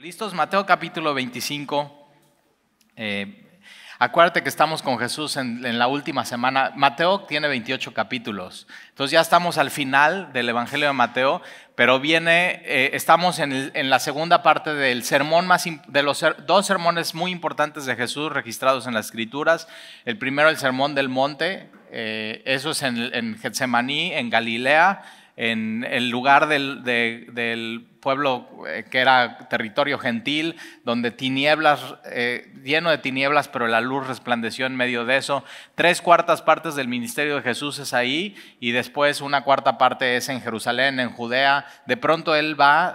¿Listos? Mateo capítulo 25. Acuérdate que estamos con Jesús en la última semana. Mateo tiene 28 capítulos. Entonces ya estamos al final del Evangelio de Mateo, pero viene, estamos en la segunda parte del sermón de los dos sermones muy importantes de Jesús registrados en las Escrituras. El primero, el sermón del monte. Eso es en Getsemaní, en Galilea, en el lugar del pueblo que era territorio gentil, donde lleno de tinieblas, pero la luz resplandeció en medio de eso. 3/4 partes del ministerio de Jesús es ahí, y después 1/4 parte es en Jerusalén, en Judea. De pronto él va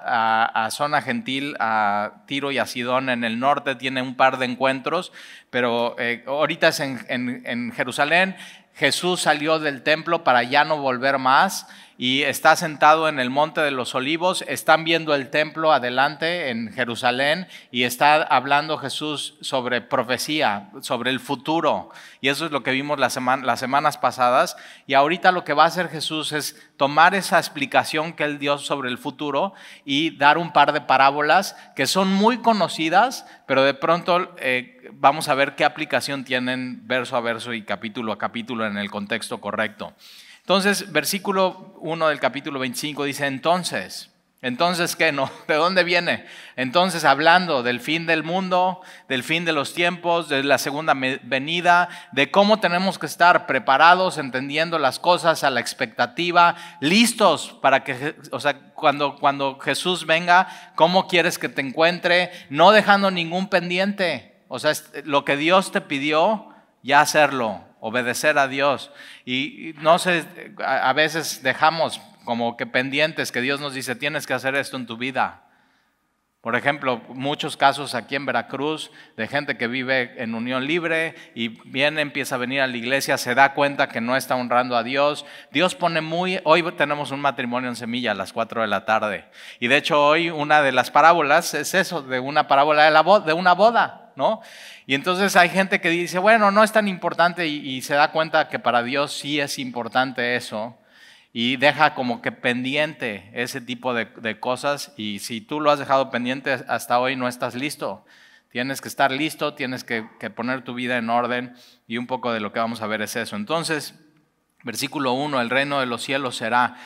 a zona gentil, a Tiro y a Sidón en el norte, tiene un par de encuentros, pero ahorita es en Jerusalén. Jesús salió del templo para ya no volver más y está sentado en el Monte de los Olivos. Están viendo el templo adelante en Jerusalén y está hablando Jesús sobre profecía, sobre el futuro. Y eso es lo que vimos las semanas pasadas. Y ahorita lo que va a hacer Jesús es tomar esa explicación que él dio sobre el futuro y dar un par de parábolas que son muy conocidas, pero de pronto vamos a ver qué aplicación tienen verso a verso y capítulo a capítulo en el contexto correcto. Entonces, versículo 1 del capítulo 25 dice, ¿entonces qué? No, ¿de dónde viene? Entonces, hablando del fin del mundo, del fin de los tiempos, de la segunda venida, de cómo tenemos que estar preparados, entendiendo las cosas a la expectativa, listos para que, o sea, cuando Jesús venga, ¿cómo quieres que te encuentre? No dejando ningún pendiente, o sea, lo que Dios te pidió, ya hacerlo. Obedecer a Dios. Y no sé, a veces dejamos como que pendientes que Dios nos dice, tienes que hacer esto en tu vida. Por ejemplo, muchos casos aquí en Veracruz de gente que vive en Unión Libre y empieza a venir a la iglesia, se da cuenta que no está honrando a Dios. Dios pone hoy tenemos un matrimonio en semilla a las 4 de la tarde. Y de hecho hoy una de las parábolas es eso, de una parábola de una boda, ¿no? Y entonces hay gente que dice, bueno, no es tan importante y se da cuenta que para Dios sí es importante eso y deja como que pendiente ese tipo de cosas, y si tú lo has dejado pendiente hasta hoy no estás listo. Tienes que estar listo, tienes que poner tu vida en orden, y un poco de lo que vamos a ver es eso. Entonces, versículo 1, el reino de los cielos será...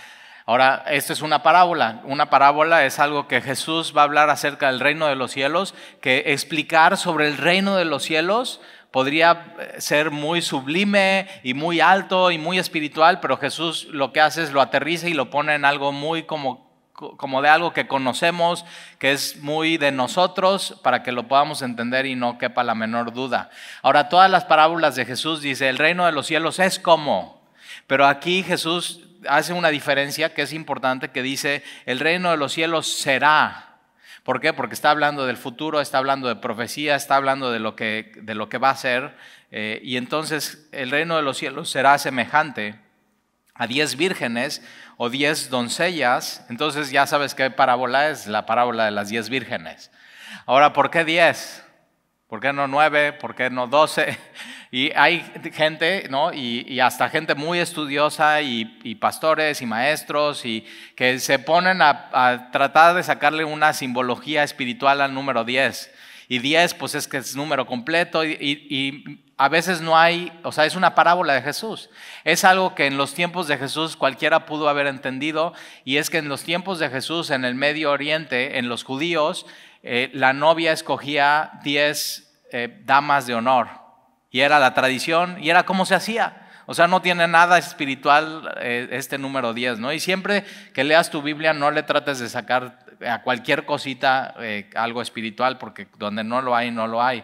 Ahora, esto es una parábola. Una parábola es algo que Jesús va a hablar acerca del reino de los cielos, que explicar sobre el reino de los cielos podría ser muy sublime y muy alto y muy espiritual, pero Jesús lo que hace es lo aterriza y lo pone en algo muy como de algo que conocemos, que es muy de nosotros, para que lo podamos entender y no quepa la menor duda. Ahora, todas las parábolas de Jesús dice, el reino de los cielos es como, pero aquí Jesús hace una diferencia que es importante, que dice, el reino de los cielos será. ¿Por qué? Porque está hablando del futuro, está hablando de profecía, está hablando de lo que va a ser. Y entonces el reino de los cielos será semejante a 10 vírgenes o 10 doncellas. Entonces ya sabes qué parábola es, la parábola de las 10 vírgenes. Ahora, ¿por qué 10? ¿Por qué no 9? ¿Por qué no 12? Y hay gente, ¿no? Y hasta gente muy estudiosa y pastores y maestros y que se ponen a tratar de sacarle una simbología espiritual al número 10. Y 10, pues es que es número completo y a veces no hay, o sea, es una parábola de Jesús. Es algo que en los tiempos de Jesús cualquiera pudo haber entendido, y es que en los tiempos de Jesús, en el Medio Oriente, en los judíos, la novia escogía 10 damas de honor, y era la tradición y era como se hacía. O sea, no tiene nada espiritual este número 10, ¿no? Y siempre que leas tu Biblia no le trates de sacar a cualquier cosita algo espiritual, porque donde no lo hay, no lo hay.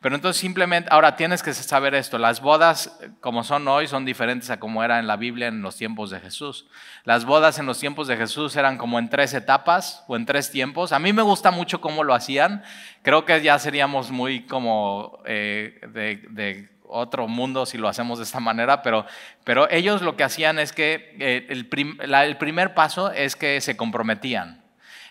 Pero entonces simplemente, ahora tienes que saber esto, las bodas como son hoy son diferentes a como era en la Biblia en los tiempos de Jesús. Las bodas en los tiempos de Jesús eran como en 3 etapas o en 3 tiempos. A mí me gusta mucho cómo lo hacían, creo que ya seríamos muy como de otro mundo si lo hacemos de esta manera, pero ellos lo que hacían es que el primer paso es que se comprometían.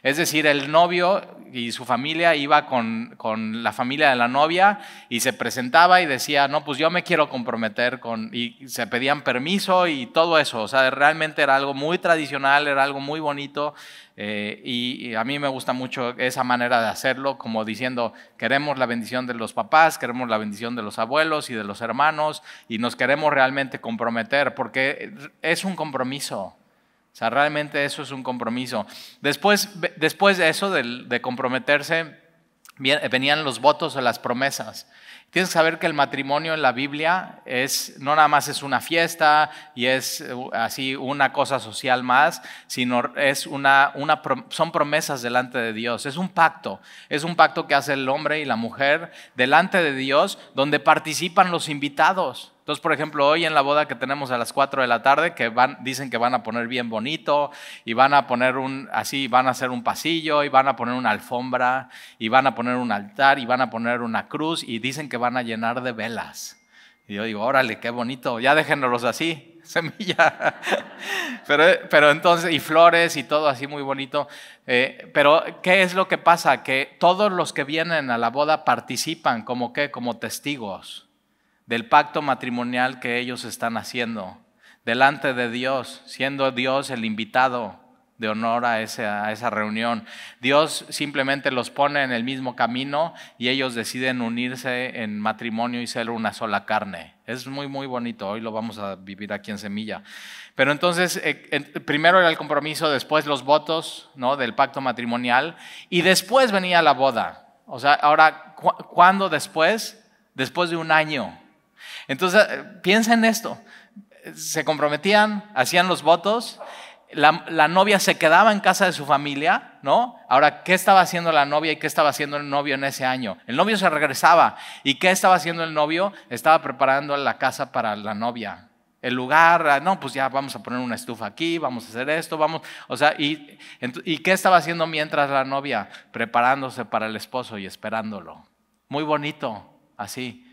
Es decir, el novio y su familia iba con la familia de la novia y se presentaba y decía, no, pues yo me quiero comprometer con... Y se pedían permiso y todo eso. O sea, realmente era algo muy tradicional, era algo muy bonito. Y a mí me gusta mucho esa manera de hacerlo, como diciendo, queremos la bendición de los papás, queremos la bendición de los abuelos y de los hermanos y nos queremos realmente comprometer porque es un compromiso. O sea, realmente eso es un compromiso. Después de eso, de comprometerse, venían los votos o las promesas. Tienes que saber que el matrimonio en la Biblia es, no nada más es una fiesta y es así una cosa social más, sino es son promesas delante de Dios. Es un pacto que hace el hombre y la mujer delante de Dios, donde participan los invitados. Entonces, por ejemplo, hoy en la boda que tenemos a las 4 de la tarde, que dicen que van a poner bien bonito y van a poner van a hacer un pasillo y van a poner una alfombra y van a poner un altar y van a poner una cruz y dicen que van a llenar de velas. Y yo digo, órale, qué bonito, ya déjenlos así, semilla. Pero entonces, y flores y todo así muy bonito. Pero, ¿qué es lo que pasa? Que todos los que vienen a la boda participan, ¿como qué? Como testigos del pacto matrimonial que ellos están haciendo delante de Dios, siendo Dios el invitado de honor a esa reunión. Dios simplemente los pone en el mismo camino y ellos deciden unirse en matrimonio y ser una sola carne. Es muy, muy bonito. Hoy lo vamos a vivir aquí en Semilla. Pero entonces, primero era el compromiso, después los votos, ¿no?, del pacto matrimonial y después venía la boda. O sea, ahora, ¿cuándo después? Después de un año. Entonces, piensa en esto, se comprometían, hacían los votos, la novia se quedaba en casa de su familia, ¿no? Ahora, ¿qué estaba haciendo la novia y qué estaba haciendo el novio en ese año? El novio se regresaba, ¿y qué estaba haciendo el novio? Estaba preparando la casa para la novia, el lugar, no, pues ya vamos a poner una estufa aquí, vamos a hacer esto, vamos, o sea, ¿y qué estaba haciendo mientras la novia? Preparándose para el esposo y esperándolo, muy bonito, así.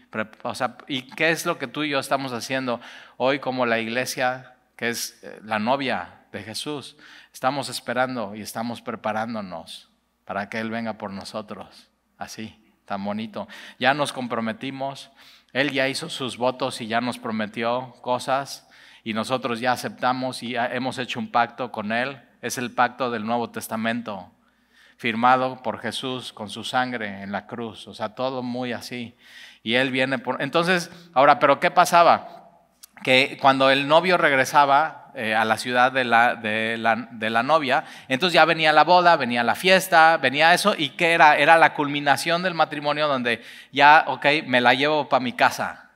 O sea, ¿y qué es lo que tú y yo estamos haciendo hoy como la iglesia, que es la novia de Jesús? Estamos esperando y estamos preparándonos para que Él venga por nosotros. Así, tan bonito. Ya nos comprometimos, Él ya hizo sus votos y ya nos prometió cosas y nosotros ya aceptamos y hemos hecho un pacto con Él. Es el pacto del Nuevo Testamento, firmado por Jesús con su sangre en la cruz. O sea, todo muy así. Y Él viene por... Entonces, ahora, ¿pero qué pasaba? Que cuando el novio regresaba a la ciudad de la novia, entonces ya venía la boda, venía la fiesta, venía eso. ¿Y qué era? Era la culminación del matrimonio donde ya, ok, me la llevo para mi casa.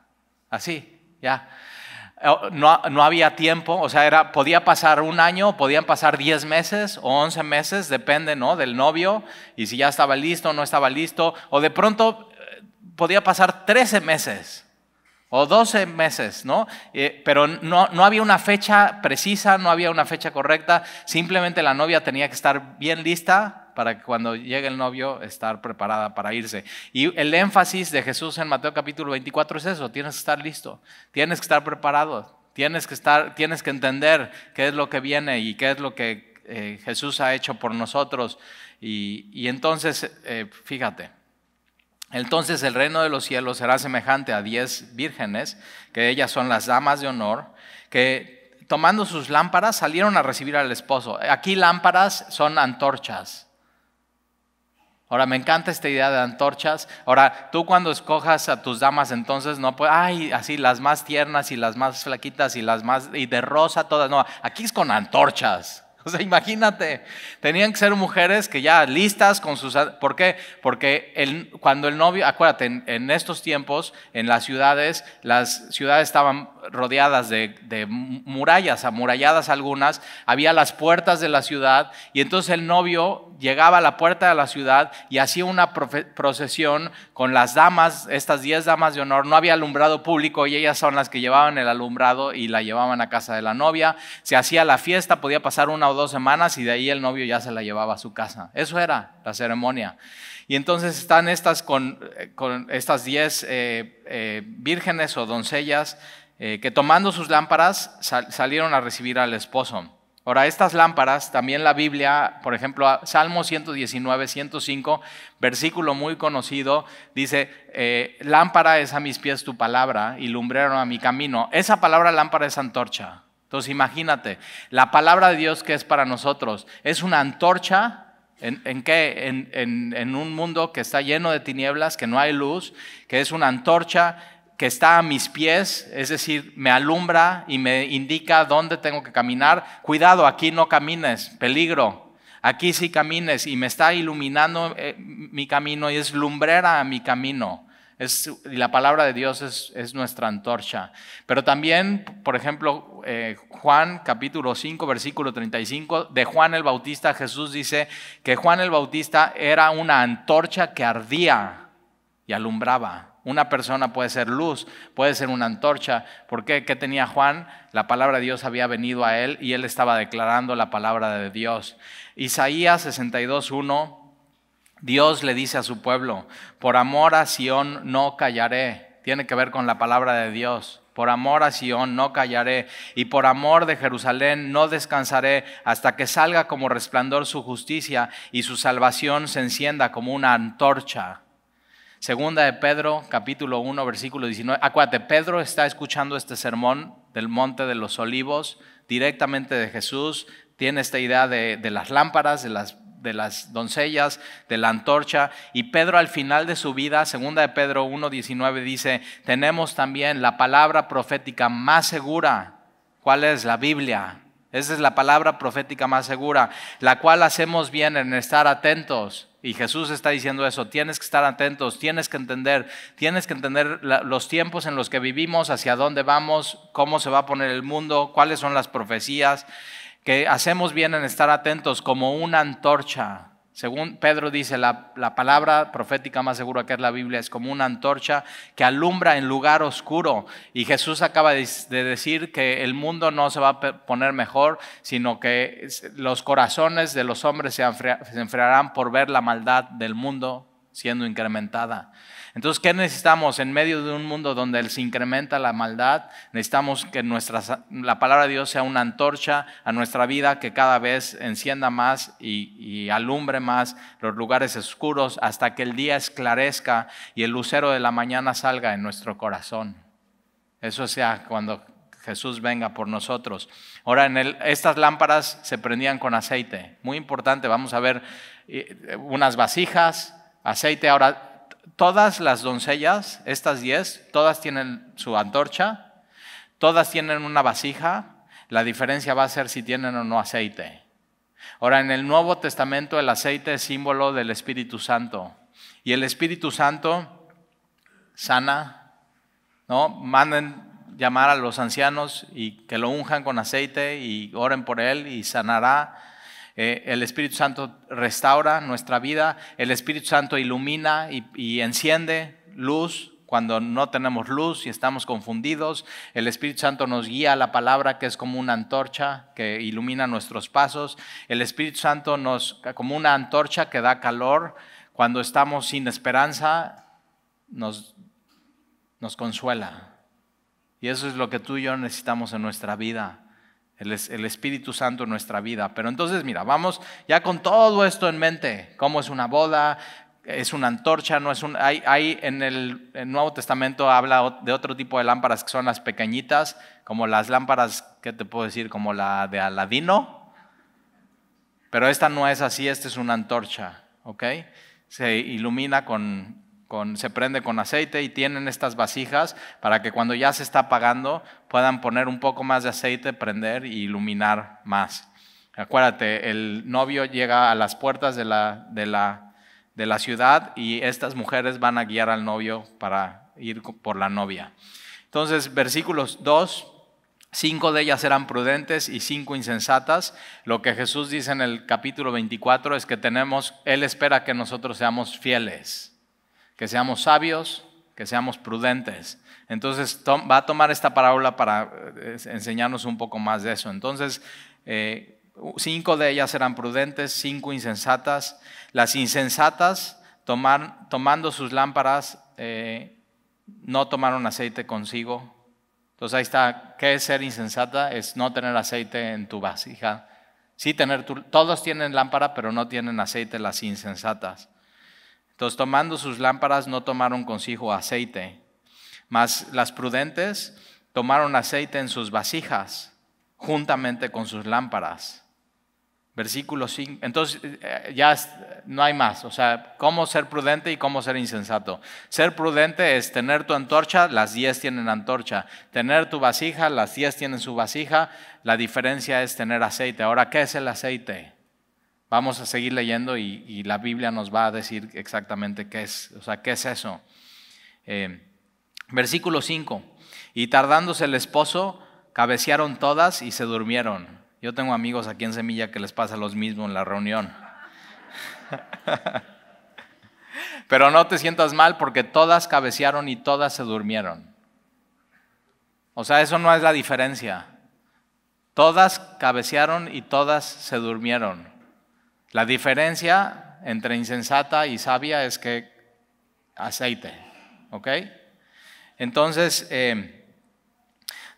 Así, ya. No había tiempo, o sea, podía pasar un año, podían pasar 10 meses o 11 meses, depende, ¿no?, del novio. Y si ya estaba listo o no estaba listo. O de pronto... podía pasar 13 meses o 12 meses, ¿no? Pero no había una fecha precisa, no había una fecha correcta. Simplemente la novia tenía que estar bien lista para que cuando llegue el novio estar preparada para irse. Y el énfasis de Jesús en Mateo capítulo 24 es eso. Tienes que estar listo, tienes que estar preparado, tienes que entender qué es lo que viene y qué es lo que Jesús ha hecho por nosotros. Y entonces, fíjate. Entonces el reino de los cielos será semejante a 10 vírgenes, que ellas son las damas de honor, que tomando sus lámparas salieron a recibir al esposo. Aquí lámparas son antorchas. Ahora me encanta esta idea de antorchas. Ahora tú cuando escojas a tus damas entonces no puedes, ay, así las más tiernas y las más flaquitas y las más, y de rosa todas, no, aquí es con antorchas. O sea, imagínate, tenían que ser mujeres que ya listas con sus... ¿Por qué? Porque cuando el novio... Acuérdate, en estos tiempos, en las ciudades estaban rodeadas de murallas, amuralladas algunas, había las puertas de la ciudad y entonces el novio llegaba a la puerta de la ciudad y hacía una procesión con las damas, estas 10 damas de honor. No había alumbrado público y ellas son las que llevaban el alumbrado y la llevaban a casa de la novia. Se hacía la fiesta, podía pasar una o dos semanas y de ahí el novio ya se la llevaba a su casa. Eso era la ceremonia. Y entonces están estas con estas 10 vírgenes o doncellas que tomando sus lámparas salieron a recibir al esposo. Ahora, estas lámparas, también la Biblia, por ejemplo, Salmo 119, 105, versículo muy conocido, dice, lámpara es a mis pies tu palabra y lumbrero a mi camino. Esa palabra lámpara es antorcha. Entonces, imagínate, la palabra de Dios que es para nosotros es una antorcha. ¿En un mundo que está lleno de tinieblas, que no hay luz, que es una antorcha que está a mis pies, es decir, me alumbra y me indica dónde tengo que caminar. Cuidado, aquí no camines, peligro. Aquí sí camines y me está iluminando mi camino y es lumbrera a mi camino. Y la palabra de Dios es nuestra antorcha. Pero también, por ejemplo, Juan capítulo 5, versículo 35, de Juan el Bautista, Jesús dice que Juan el Bautista era una antorcha que ardía y alumbraba. Una persona puede ser luz, puede ser una antorcha. ¿Por qué? ¿Qué tenía Juan? La palabra de Dios había venido a él y él estaba declarando la palabra de Dios. Isaías 62:1. Dios le dice a su pueblo, por amor a Sión no callaré. Tiene que ver con la palabra de Dios. Por amor a Sión no callaré y por amor de Jerusalén no descansaré hasta que salga como resplandor su justicia y su salvación se encienda como una antorcha. Segunda de Pedro, capítulo 1, versículo 19. Acuérdate, Pedro está escuchando este sermón del Monte de los Olivos directamente de Jesús. Tiene esta idea de las lámparas, de las doncellas, de la antorcha. Y Pedro al final de su vida, segunda de Pedro 1:19 dice, tenemos también la palabra profética más segura. ¿Cuál es? La Biblia. Esa es la palabra profética más segura, la cual hacemos bien en estar atentos. Y Jesús está diciendo eso, tienes que estar atentos, tienes que entender los tiempos en los que vivimos, hacia dónde vamos, cómo se va a poner el mundo, cuáles son las profecías. Que hacemos bien en estar atentos como una antorcha. Según Pedro dice, la palabra profética más segura que es la Biblia es como una antorcha que alumbra en lugar oscuro. Y Jesús acaba de decir que el mundo no se va a poner mejor, sino que los corazones de los hombres se enfriarán por ver la maldad del mundo siendo incrementada. Entonces, ¿qué necesitamos? En medio de un mundo donde se incrementa la maldad, necesitamos que la palabra de Dios sea una antorcha a nuestra vida que cada vez encienda más y alumbre más los lugares oscuros hasta que el día esclarezca y el lucero de la mañana salga en nuestro corazón. Eso sea cuando Jesús venga por nosotros. Ahora, estas lámparas se prendían con aceite. Muy importante, vamos a ver unas vasijas, aceite. Ahora, todas las doncellas, estas 10, todas tienen su antorcha, todas tienen una vasija. La diferencia va a ser si tienen o no aceite. Ahora, en el Nuevo Testamento el aceite es símbolo del Espíritu Santo. Y el Espíritu Santo sana, ¿no? Manden llamar a los ancianos y que lo unjan con aceite y oren por él y sanará. El Espíritu Santo restaura nuestra vida, el Espíritu Santo ilumina y enciende luz cuando no tenemos luz y estamos confundidos. El Espíritu Santo nos guía a la palabra, que es como una antorcha que ilumina nuestros pasos. El Espíritu Santo como una antorcha que da calor, cuando estamos sin esperanza, nos consuela. Y eso es lo que tú y yo necesitamos en nuestra vida. El Espíritu Santo en nuestra vida. Pero entonces, mira, vamos ya con todo esto en mente. ¿Cómo es una boda? ¿Es una antorcha? No es un... Hay en el Nuevo Testamento habla de otro tipo de lámparas que son las pequeñitas, como las lámparas, ¿qué te puedo decir? Como la de Aladino. Pero esta no es así, esta es una antorcha, ¿ok? Se ilumina se prende con aceite y tienen estas vasijas para que cuando ya se está apagando puedan poner un poco más de aceite, prender y iluminar más. Acuérdate, el novio llega a las puertas de la ciudad y estas mujeres van a guiar al novio para ir por la novia. Entonces, versículos 2, 5 de ellas eran prudentes y 5 insensatas. Lo que Jesús dice en el capítulo 24 es que Él espera que nosotros seamos fieles, que seamos sabios, que seamos prudentes. Entonces va a tomar esta parábola para enseñarnos un poco más de eso. Entonces, 5 de ellas eran prudentes, 5 insensatas. Las insensatas, tomando sus lámparas, no tomaron aceite consigo. Entonces ahí está, ¿qué es ser insensata? Es no tener aceite en tu vasija Sí, todos tienen lámpara, pero no tienen aceite las insensatas. Entonces, tomando sus lámparas, no tomaron consigo aceite. Mas las prudentes tomaron aceite en sus vasijas, juntamente con sus lámparas. Versículo 5. Entonces, ya no hay más. O sea, cómo ser prudente y cómo ser insensato. Ser prudente es tener tu antorcha, las 10 tienen antorcha. Tener tu vasija, las 10 tienen su vasija. La diferencia es tener aceite. Ahora, ¿qué es el aceite? Vamos a seguir leyendo y la Biblia nos va a decir exactamente qué es. O sea, ¿qué es eso? Versículo 5. Y tardándose el esposo, cabecearon todas y se durmieron. Yo tengo amigos aquí en Semilla que les pasa lo mismo en la reunión. Pero no te sientas mal porque todas cabecearon y todas se durmieron. O sea, eso no es la diferencia. Todas cabecearon y todas se durmieron. La diferencia entre insensata y sabia es que aceite, ¿ok? Entonces,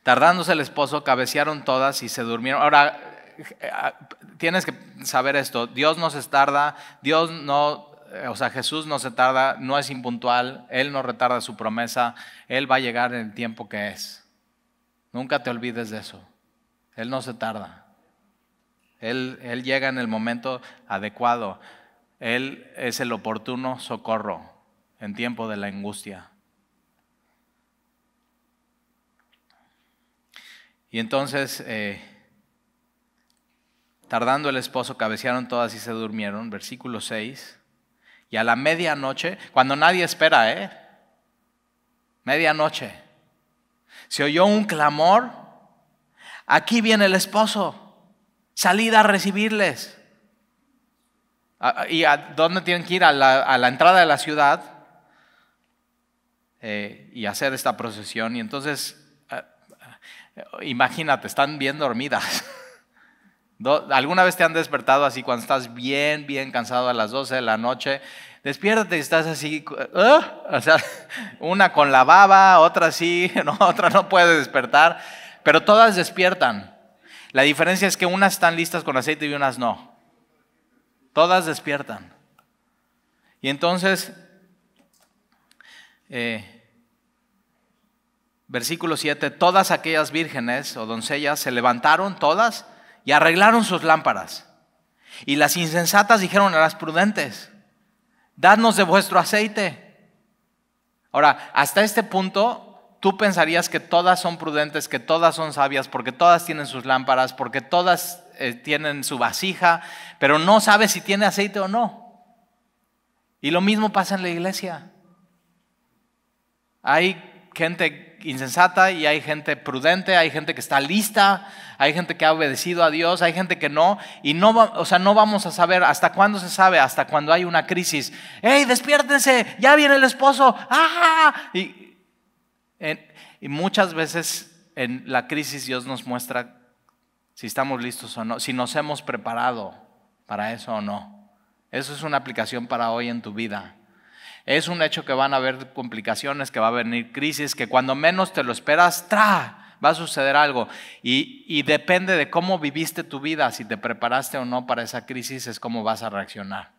tardándose el esposo, cabecearon todas y se durmieron. Ahora, tienes que saber esto. Dios no se tarda, Dios no, o sea, Jesús no se tarda, no es impuntual, Él no retarda su promesa, Él va a llegar en el tiempo que es. Nunca te olvides de eso. Él no se tarda. Él llega en el momento adecuado. Él es el oportuno socorro en tiempo de la angustia. Y entonces, tardando el esposo, cabecearon todas y se durmieron. Versículo 6. Y a la medianoche, cuando nadie espera, medianoche, se oyó un clamor. Aquí viene el esposo. Salid a recibirles. ¿Y a dónde tienen que ir? A la entrada de la ciudad y hacer esta procesión. Y entonces... imagínate, están bien dormidas. ¿Alguna vez te han despertado así cuando estás bien cansado a las 12 de la noche? Despiértate y estás así, o sea, una con la baba, otra sí, no, otra no puede despertar, pero todas despiertan. La diferencia es que unas están listas con aceite y unas no. Todas despiertan. Y entonces, Versículo 7, todas aquellas vírgenes o doncellas se levantaron todas y arreglaron sus lámparas. Y las insensatas dijeron a las prudentes, dadnos de vuestro aceite. Ahora, hasta este punto, tú pensarías que todas son prudentes, que todas son sabias, porque todas tienen sus lámparas, porque todas tienen su vasija, pero no sabes si tiene aceite o no. Y lo mismo pasa en la iglesia. Hay gente insensata y hay gente prudente, hay gente que está lista, hay gente que ha obedecido a Dios, hay gente que no, y no, o sea, no vamos a saber hasta cuándo se sabe, hasta cuando hay una crisis. ¡Ey, despiértense! ¡Ya viene el esposo! ¡Ah! Y muchas veces en la crisis Dios nos muestra si estamos listos o no, si nos hemos preparado para eso o no. Eso es una aplicación para hoy en tu vida. Es un hecho que van a haber complicaciones, que va a venir crisis, que cuando menos te lo esperas, ¡tra!, va a suceder algo. Y depende de cómo viviste tu vida, si te preparaste o no para esa crisis, es cómo vas a reaccionar.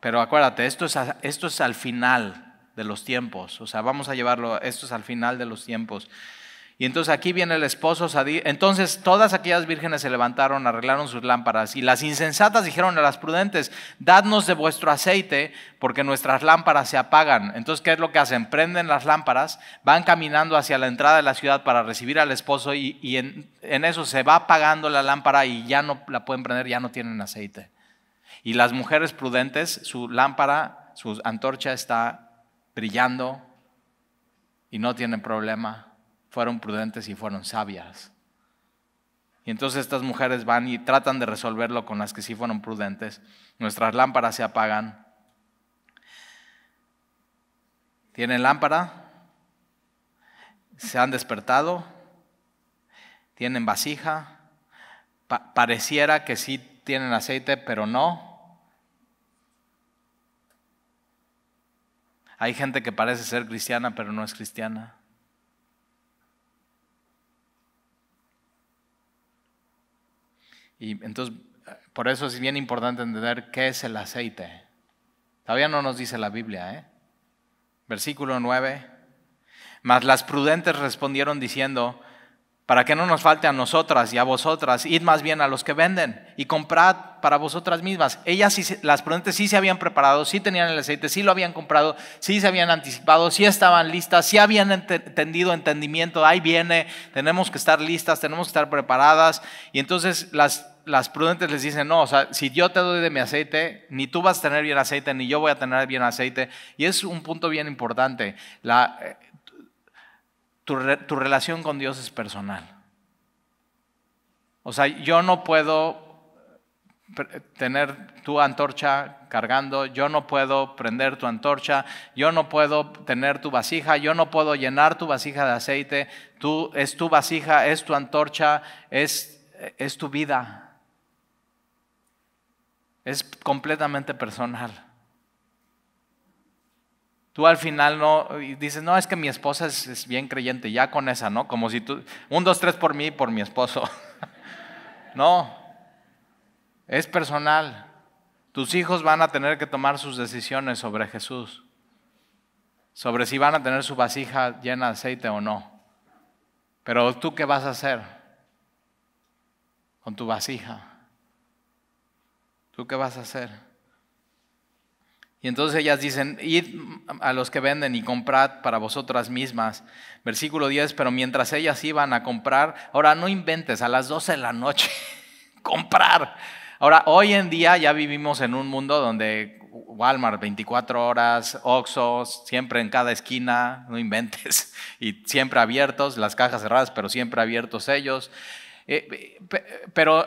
Pero acuérdate, esto es al final de los tiempos. O sea, vamos a llevarlo, esto es al final de los tiempos. Y entonces aquí viene el esposo. Entonces todas aquellas vírgenes se levantaron, arreglaron sus lámparas. Y las insensatas dijeron a las prudentes, dadnos de vuestro aceite porque nuestras lámparas se apagan. Entonces, ¿qué es lo que hacen? Prenden las lámparas, van caminando hacia la entrada de la ciudad para recibir al esposo y en eso se va apagando la lámpara y ya no la pueden prender, ya no tienen aceite. Y las mujeres prudentes, su lámpara, su antorcha está brillando y no tienen problema. Fueron prudentes y fueron sabias. Y entonces estas mujeres van y tratan de resolverlo con las que sí fueron prudentes. Nuestras lámparas se apagan. Tienen lámpara, se han despertado, tienen vasija, pareciera que sí tienen aceite, pero no. Hay gente que parece ser cristiana, pero no es cristiana. Y entonces, por eso es bien importante entender qué es el aceite. Todavía no nos dice la Biblia, ¿eh? Versículo 9. Mas las prudentes respondieron diciendo, para que no nos falte a nosotras y a vosotras, id más bien a los que venden y comprad para vosotras mismas. Ellas, las prudentes, sí se habían preparado, sí tenían el aceite, sí lo habían comprado, sí se habían anticipado, sí estaban listas, sí habían entendido entendimiento. Ahí viene, tenemos que estar listas, tenemos que estar preparadas. Y entonces las prudentes les dicen, no, o sea, si yo te doy de mi aceite, ni tú vas a tener bien aceite, ni yo voy a tener bien aceite. Y es un punto bien importante. Tu relación con Dios es personal. O sea, yo no puedo tener tu antorcha cargando, yo no puedo prender tu antorcha, yo no puedo tener tu vasija, yo no puedo llenar tu vasija de aceite. Tú, es tu vasija, es tu antorcha, es tu vida. Es completamente personal. Tú al final no, y dices, no, es que mi esposa es bien creyente, ya con esa, ¿no? Como si tú, 1, 2, 3 por mí y por mi esposo. No, es personal. Tus hijos van a tener que tomar sus decisiones sobre Jesús, sobre si van a tener su vasija llena de aceite o no. Pero tú, ¿qué vas a hacer con tu vasija? ¿Tú qué vas a hacer? Y entonces ellas dicen, id a los que venden y comprad para vosotras mismas. Versículo 10, pero mientras ellas iban a comprar, ahora no inventes, a las 12 de la noche, comprar. Ahora, hoy en día ya vivimos en un mundo donde Walmart 24 horas, Oxxo, siempre en cada esquina, no inventes. Y siempre abiertos, las cajas cerradas, pero siempre abiertos ellos. Pero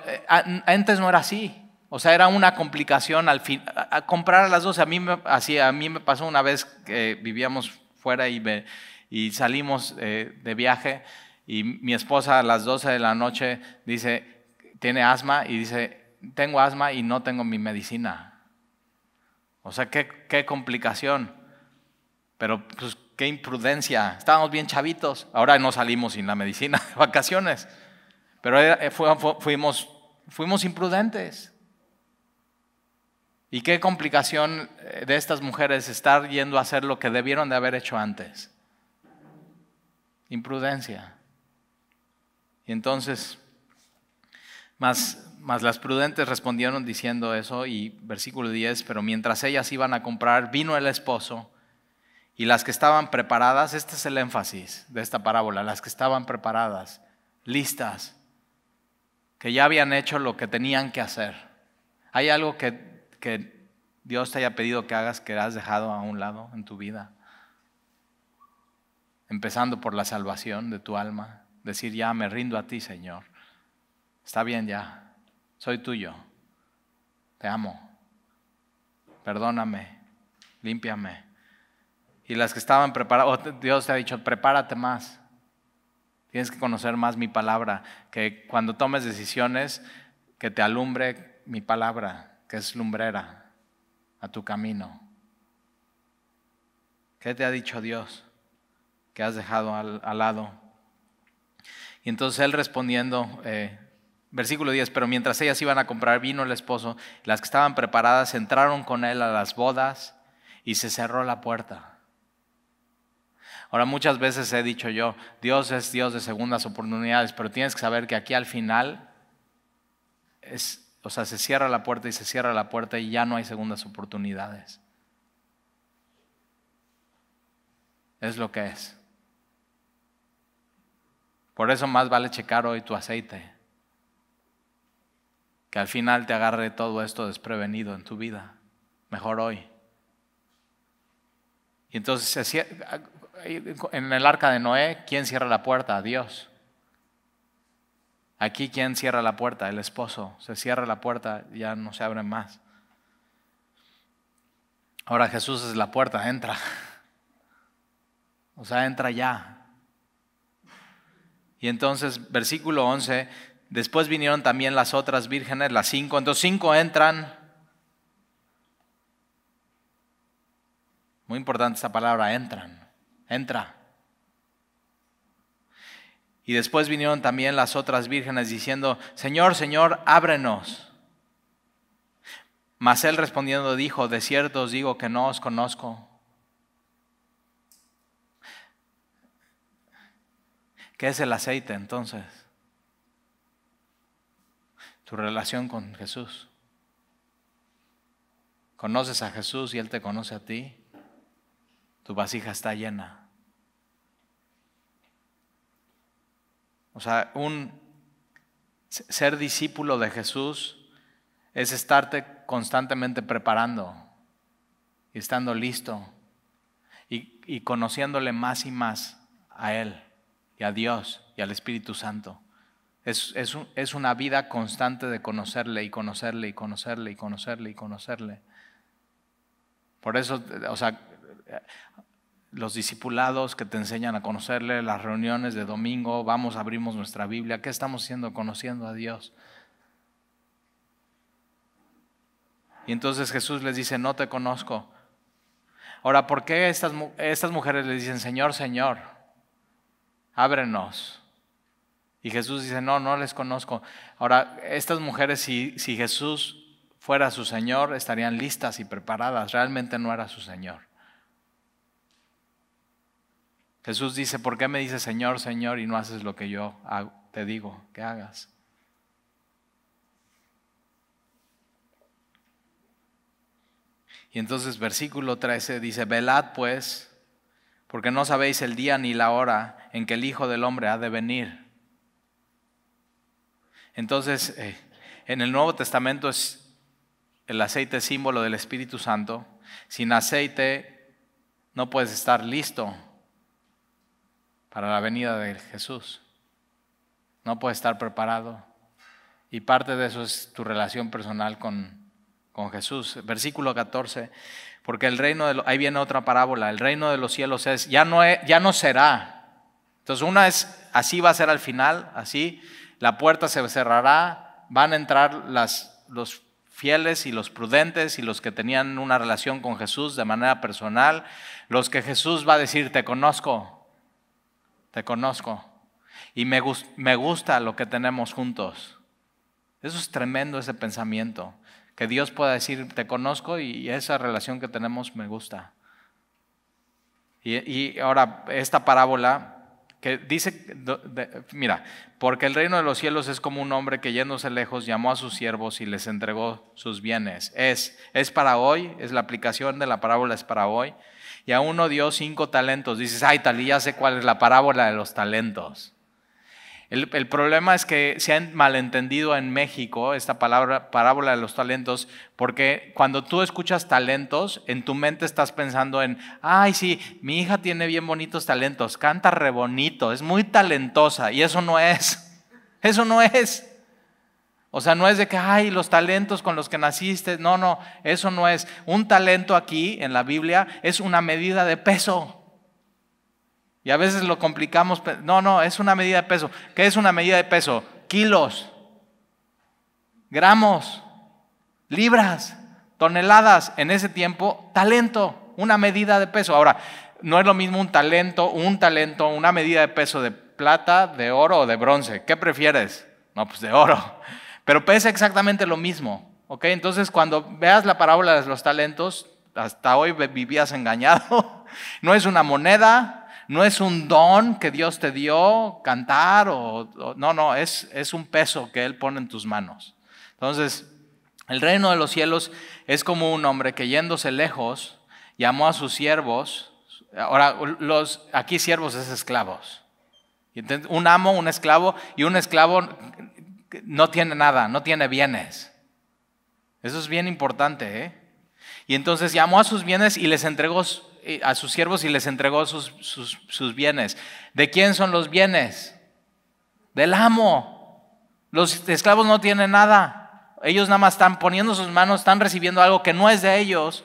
antes no era así. O sea, era una complicación al fin, a comprar a las 12. A mí me pasó una vez que vivíamos fuera y salimos de viaje, y mi esposa a las 12 de la noche dice, tiene asma, y dice, tengo asma y no tengo mi medicina. O sea, qué complicación. Pero pues qué imprudencia. Estábamos bien chavitos. Ahora no salimos sin la medicina de vacaciones. Pero fuimos imprudentes. Y qué complicación de estas mujeres estar yendo a hacer lo que debieron de haber hecho antes. Imprudencia. Y entonces, mas las prudentes respondieron diciendo eso, y versículo 10, pero mientras ellas iban a comprar, vino el esposo, y las que estaban preparadas, este es el énfasis de esta parábola, las que estaban preparadas, listas, que ya habían hecho lo que tenían que hacer. Hay algo que Dios te haya pedido que hagas, que has dejado a un lado en tu vida. Empezando por la salvación de tu alma. Decir, ya me rindo a ti, Señor. Está bien ya. Soy tuyo. Te amo. Perdóname. Límpiame. Y las que estaban preparadas, Dios te ha dicho, prepárate más. Tienes que conocer más mi palabra. Que cuando tomes decisiones, que te alumbre mi palabra, que es lumbrera a tu camino. ¿Qué te ha dicho Dios que has dejado al lado? Y entonces él respondiendo, versículo 10, pero mientras ellas iban a comprar, vino el esposo, las que estaban preparadas entraron con él a las bodas y se cerró la puerta. Ahora, muchas veces he dicho yo, Dios es Dios de segundas oportunidades, pero tienes que saber que aquí al final es... O sea, se cierra la puerta y se cierra la puerta y ya no hay segundas oportunidades. Es lo que es. Por eso más vale checar hoy tu aceite. Que al final te agarre todo esto desprevenido en tu vida. Mejor hoy. Y entonces, en el arca de Noé, ¿quién cierra la puerta? Dios. Aquí, ¿quién cierra la puerta? El esposo. Se cierra la puerta, ya no se abren más. Ahora Jesús es la puerta, entra. O sea, entra ya. Y entonces, versículo 11, después vinieron también las otras vírgenes, las 5. Entonces 5 entran. Muy importante esta palabra, entran. Entra. Y después vinieron también las otras vírgenes diciendo, Señor, Señor, ábrenos. Mas él respondiendo dijo, de cierto os digo que no os conozco. ¿Qué es el aceite entonces? Tu relación con Jesús. Conoces a Jesús y Él te conoce a ti. Tu vasija está llena. O sea, ser discípulo de Jesús es estarte constantemente preparando y estando listo y conociéndole más y más a Él y a Dios y al Espíritu Santo. Es una vida constante de conocerle y conocerle y conocerle y conocerle y conocerle. Por eso, o sea, los discipulados que te enseñan a conocerle, las reuniones de domingo, vamos, abrimos nuestra Biblia. ¿Qué estamos haciendo? Conociendo a Dios. Y entonces Jesús les dice, no te conozco. Ahora, ¿por qué estas mujeres le dicen, Señor, Señor, ábrenos? Y Jesús dice, no, no les conozco. Ahora, estas mujeres, si Jesús fuera su Señor, estarían listas y preparadas. Realmente no era su Señor. Jesús dice, ¿por qué me dices Señor, Señor y no haces lo que yo te digo que hagas? Y entonces versículo 13 dice, velad pues, porque no sabéis el día ni la hora en que el Hijo del Hombre ha de venir. Entonces, en el Nuevo Testamento el aceite es símbolo del Espíritu Santo. Sin aceite no puedes estar listo para la venida de Jesús. No puedes estar preparado. Y parte de eso es tu relación personal con Jesús. Versículo 14. Porque el reino de los... Ahí viene otra parábola. El reino de los cielos es... Ya no será. Entonces una es... Así va a ser al final. Así... La puerta se cerrará, van a entrar los fieles y los prudentes y los que tenían una relación con Jesús de manera personal, los que Jesús va a decir, te conozco y me gusta lo que tenemos juntos. Eso es tremendo, ese pensamiento, que Dios pueda decir, te conozco y esa relación que tenemos me gusta. Y ahora esta parábola... que dice, mira, porque el reino de los cielos es como un hombre que yéndose lejos llamó a sus siervos y les entregó sus bienes. Es para hoy, es la aplicación de la parábola, es para hoy. Y a uno dio 5 talentos. Dices, ay, tal, ya sé cuál es la parábola de los talentos. El problema es que se ha malentendido en México esta palabra, parábola de los talentos, porque cuando tú escuchas talentos, en tu mente estás pensando en, ay sí, mi hija tiene bien bonitos talentos, canta re bonito, es muy talentosa, y eso no es. O sea, no es de que, ay, los talentos con los que naciste, no, eso no es. Un talento aquí en la Biblia es una medida de peso. Y a veces lo complicamos, no, es una medida de peso. ¿Qué es una medida de peso? Kilos, gramos, libras, toneladas. En ese tiempo, talento, una medida de peso. Ahora, no es lo mismo un talento, una medida de peso de plata, de oro o de bronce. ¿Qué prefieres? No, pues de oro. Pero pesa exactamente lo mismo, ¿ok? Entonces, cuando veas la parábola de los talentos, hasta hoy vivías engañado. No es una moneda. No es un don que Dios te dio, cantar, no, es un peso que Él pone en tus manos. Entonces, el reino de los cielos es como un hombre que yéndose lejos, llamó a sus siervos. Ahora, aquí siervos es esclavos. Un amo, un esclavo, y un esclavo no tiene nada, no tiene bienes. Eso es bien importante, ¿eh? Y entonces llamó a sus bienes y les entregó... a sus siervos y les entregó sus bienes. ¿De quién son los bienes? Del amo. Los esclavos no tienen nada. Ellos nada más están poniendo sus manos, están recibiendo algo que no es de ellos.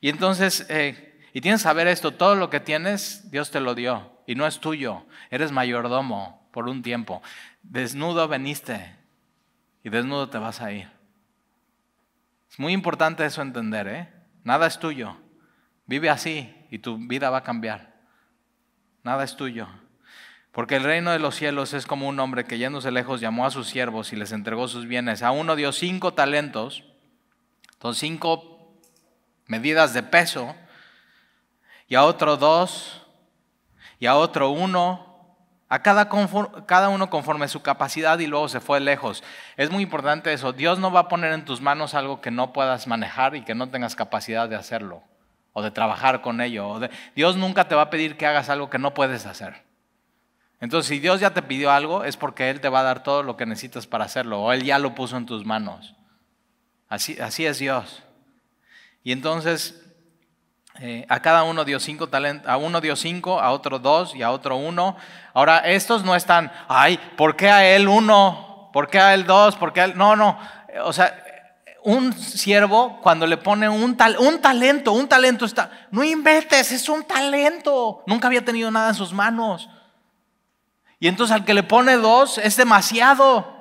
Y entonces, y tienes que saber esto, todo lo que tienes, Dios te lo dio. Y no es tuyo. Eres mayordomo por un tiempo. Desnudo veniste y desnudo te vas a ir. Es muy importante eso entender, ¿eh? Nada es tuyo. Vive así y tu vida va a cambiar. Nada es tuyo. Porque el reino de los cielos es como un hombre que yéndose lejos llamó a sus siervos y les entregó sus bienes. A uno dio 5 talentos, entonces 5 medidas de peso, y a otro 2, y a otro 1, a cada uno conforme a su capacidad, y luego se fue lejos. Es muy importante eso. Dios no va a poner en tus manos algo que no puedas manejar y que no tengas capacidad de hacerlo o de trabajar con ello. Dios nunca te va a pedir que hagas algo que no puedes hacer. Entonces, si Dios ya te pidió algo, es porque Él te va a dar todo lo que necesitas para hacerlo, o Él ya lo puso en tus manos. Así es Dios. Y entonces, a cada uno dio 5 talentos, a uno dio 5, a otro 2 y a otro 1. Ahora, estos no están, ay, ¿por qué a él 1? ¿Por qué a él 2? ¿Por qué a él? No. O sea, un siervo cuando le pone un talento está, no inventes, es un talento. Nunca había tenido nada en sus manos. Y entonces al que le pone 2 es demasiado.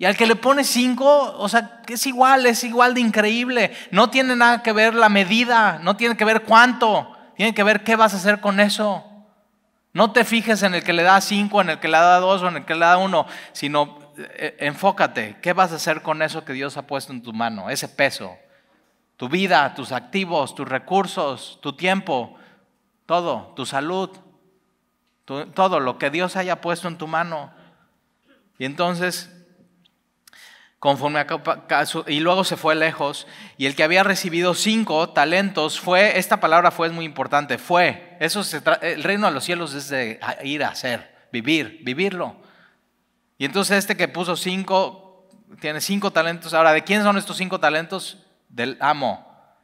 Y al que le pone 5, o sea, que es igual de increíble. No tiene nada que ver la medida, no tiene que ver cuánto, tiene que ver qué vas a hacer con eso. No te fijes en el que le da 5, en el que le da 2 o en el que le da 1, sino enfócate, ¿qué vas a hacer con eso que Dios ha puesto en tu mano? Ese peso, tu vida, tus activos, tus recursos, tu tiempo, todo, tu salud, todo lo que Dios haya puesto en tu mano. Y entonces, conforme a su, y luego se fue lejos, y el que había recibido 5 talentos fue, esta palabra fue es muy importante, fue. Eso el reino de los cielos es de ir a hacer, vivirlo. Y entonces este que puso 5, tiene 5 talentos. Ahora, ¿de quién son estos 5 talentos? Del amo.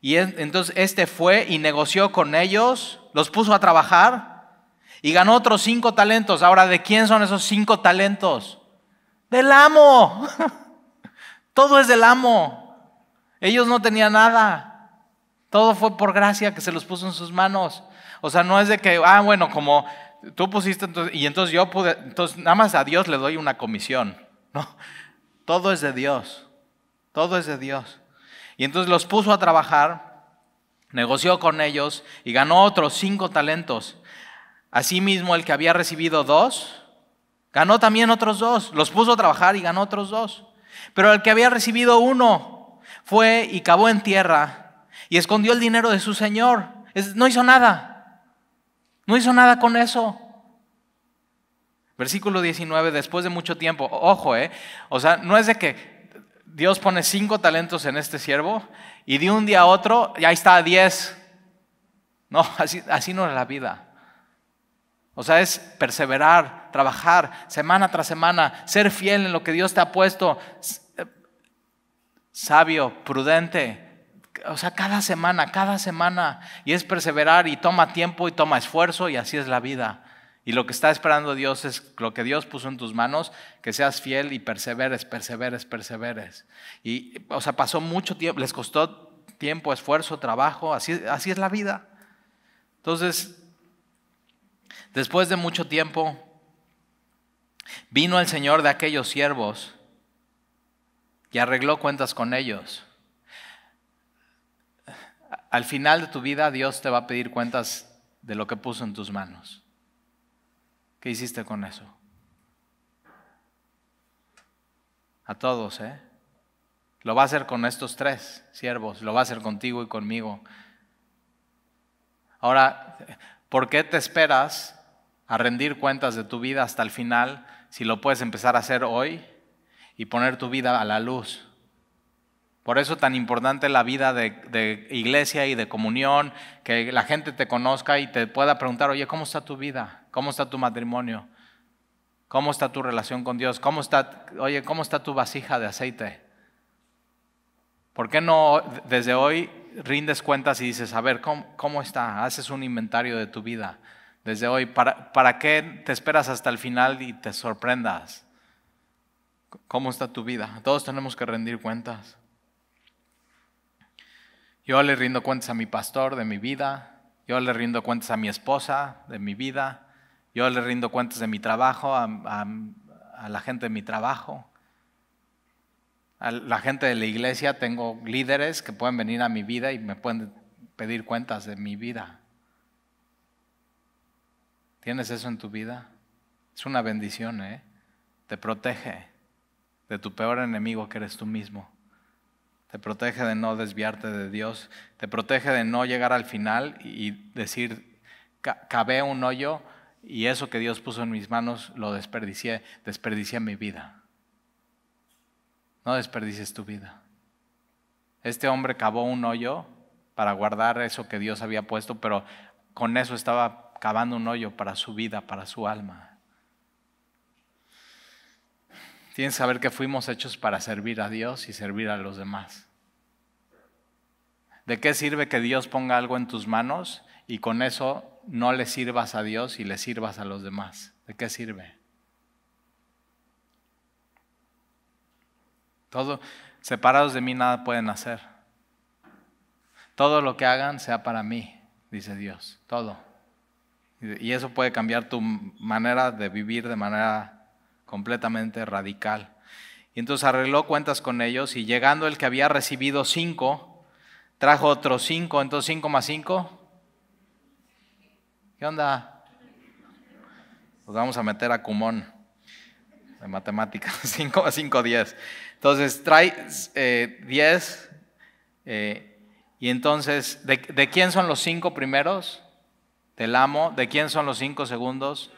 Y entonces este fue y negoció con ellos, los puso a trabajar y ganó otros 5 talentos. Ahora, ¿de quién son esos 5 talentos? Del amo. Todo es del amo. Ellos no tenían nada. Todo fue por gracia que se los puso en sus manos. O sea, no es de que, bueno, como tú pusiste y entonces yo pude, entonces nada más a Dios le doy una comisión. No, todo es de Dios. Todo es de Dios. Y entonces los puso a trabajar, negoció con ellos y ganó otros 5 talentos. Asimismo, el que había recibido 2... ganó también otros 2, los puso a trabajar y ganó otros 2. Pero el que había recibido 1 fue y cavó en tierra y escondió el dinero de su señor. No hizo nada, no hizo nada con eso. Versículo 19, después de mucho tiempo, ojo, o sea, no es de que Dios pone 5 talentos en este siervo y de un día a otro ya está 10. No, así no es la vida. O sea, es perseverar, trabajar semana tras semana, ser fiel en lo que Dios te ha puesto, sabio, prudente. O sea, cada semana. Y es perseverar y toma tiempo y toma esfuerzo y así es la vida. Y lo que está esperando Dios es lo que Dios puso en tus manos, que seas fiel y perseveres. Y, o sea, pasó mucho tiempo, les costó tiempo, esfuerzo, trabajo, así es la vida. Entonces, después de mucho tiempo, vino el señor de aquellos siervos y arregló cuentas con ellos. Al final de tu vida, Dios te va a pedir cuentas de lo que puso en tus manos. ¿Qué hiciste con eso? A todos, Lo va a hacer con estos 3 siervos, lo va a hacer contigo y conmigo. Ahora, ¿por qué te esperas a rendir cuentas de tu vida hasta el final si lo puedes empezar a hacer hoy y poner tu vida a la luz? Por eso tan importante la vida de iglesia y de comunión, que la gente te conozca y te pueda preguntar, oye, ¿cómo está tu vida? ¿Cómo está tu matrimonio? ¿Cómo está tu relación con Dios? ¿Cómo está tu vasija de aceite? ¿Por qué no desde hoy rindes cuentas y dices, a ver, ¿cómo está? Haces un inventario de tu vida desde hoy. ¿Para qué te esperas hasta el final y te sorprendas? ¿Cómo está tu vida? Todos tenemos que rendir cuentas. Yo le rindo cuentas a mi pastor de mi vida. Yo le rindo cuentas a mi esposa de mi vida. Yo le rindo cuentas de mi trabajo, a la gente de mi trabajo. A la gente de la iglesia, tengo líderes que pueden venir a mi vida y me pueden pedir cuentas de mi vida. ¿Tienes eso en tu vida? Es una bendición, ¿eh? Te protege de tu peor enemigo, que eres tú mismo. Te protege de no desviarte de Dios. Te protege de no llegar al final y decir, cavé un hoyo y eso que Dios puso en mis manos lo desperdicié, desperdicié mi vida. No desperdicies tu vida. Este hombre cavó un hoyo para guardar eso que Dios había puesto, pero con eso estaba cavando un hoyo para su vida, para su alma. Tienes que saber que fuimos hechos para servir a Dios y servir a los demás. ¿De qué sirve que Dios ponga algo en tus manos y con eso no le sirvas a Dios y le sirvas a los demás? ¿De qué sirve? Todo, separados de mí nada pueden hacer. Todo lo que hagan sea para mí, dice Dios, todo. Y eso puede cambiar tu manera de vivir de manera completamente radical. Y entonces arregló cuentas con ellos y llegando el que había recibido 5, trajo otros 5, entonces 5 más 5. ¿Qué onda? Nos vamos a meter a Cumón de matemáticas, 5 más 5, 10. Entonces trae 10 y entonces, ¿de quién son los 5 primeros? Del amo. ¿De quién son los 5 segundos?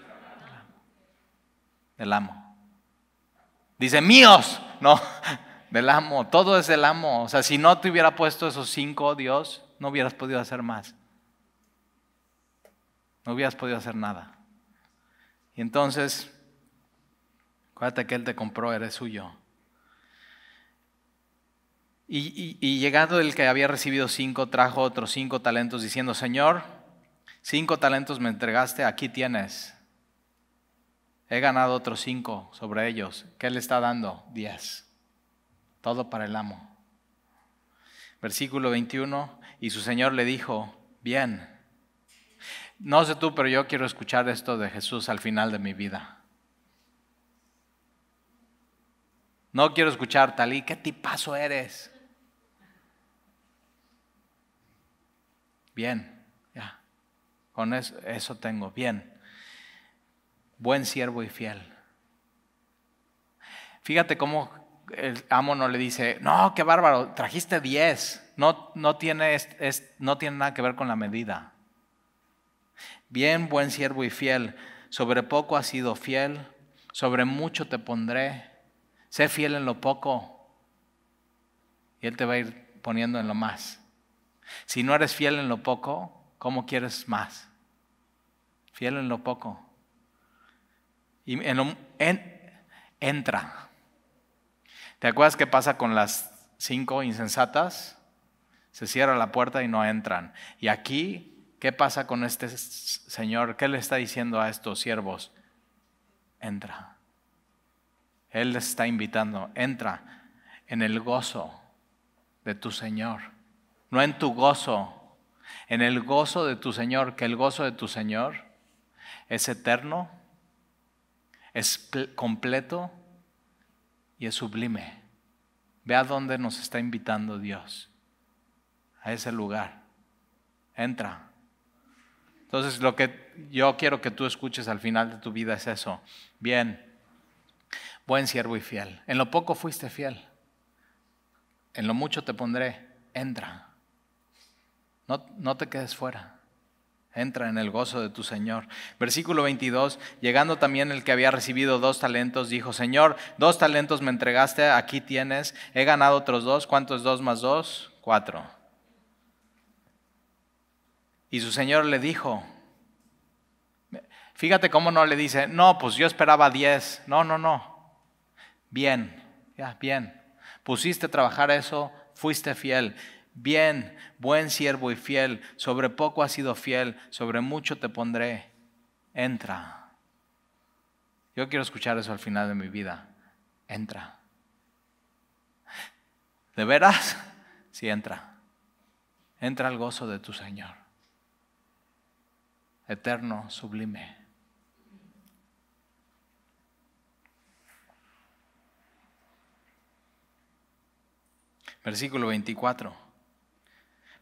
Del amo. Dice, míos. No, del amo. Todo es del amo. O sea, si no te hubiera puesto esos 5, Dios, no hubieras podido hacer más. No hubieras podido hacer nada. Y entonces, acuérdate que Él te compró, eres suyo. Y llegado el que había recibido 5, trajo otros 5 talentos diciendo, Señor, 5 talentos me entregaste, aquí tienes. He ganado otros 5 sobre ellos. ¿Qué le está dando? 10. Todo para el amo. Versículo 21, y su Señor le dijo, bien. No sé tú, pero yo quiero escuchar esto de Jesús al final de mi vida. No quiero escuchar, Talí, ¿qué tipazo eres? Bien, ya. Con eso tengo, bien. Buen siervo y fiel. Fíjate cómo el amo no le dice, no, qué bárbaro, trajiste 10. No tiene nada que ver con la medida. Bien, buen siervo y fiel. Sobre poco has sido fiel, sobre mucho te pondré. Sé fiel en lo poco y Él te va a ir poniendo en lo más. Si no eres fiel en lo poco, ¿cómo quieres más? Fiel en lo poco. Y entra. ¿Te acuerdas qué pasa con las 5 insensatas? Se cierra la puerta y no entran. Y aquí, ¿qué pasa con este señor? ¿Qué le está diciendo a estos siervos? Entra. Él les está invitando, entra en el gozo de tu Señor, no en tu gozo, en el gozo de tu Señor, que el gozo de tu Señor es eterno, es completo y es sublime. Ve a dónde nos está invitando Dios, a ese lugar, entra. Entonces lo que yo quiero que tú escuches al final de tu vida es eso, bien. Buen siervo y fiel. En lo poco fuiste fiel. En lo mucho te pondré. Entra. No te quedes fuera. Entra en el gozo de tu Señor. Versículo 22. Llegando también el que había recibido 2 talentos, dijo, Señor, 2 talentos me entregaste, aquí tienes. He ganado otros 2. ¿Cuánto es 2 más 2? 4. Y su Señor le dijo, fíjate cómo no le dice, no, pues yo esperaba 10. No. Bien, ya, bien. Pusiste a trabajar eso, fuiste fiel. Bien, buen siervo y fiel. Sobre poco has sido fiel, sobre mucho te pondré. Entra. Yo quiero escuchar eso al final de mi vida. Entra. ¿De veras? Sí, entra. Entra al gozo de tu Señor. Eterno, sublime. Versículo 24.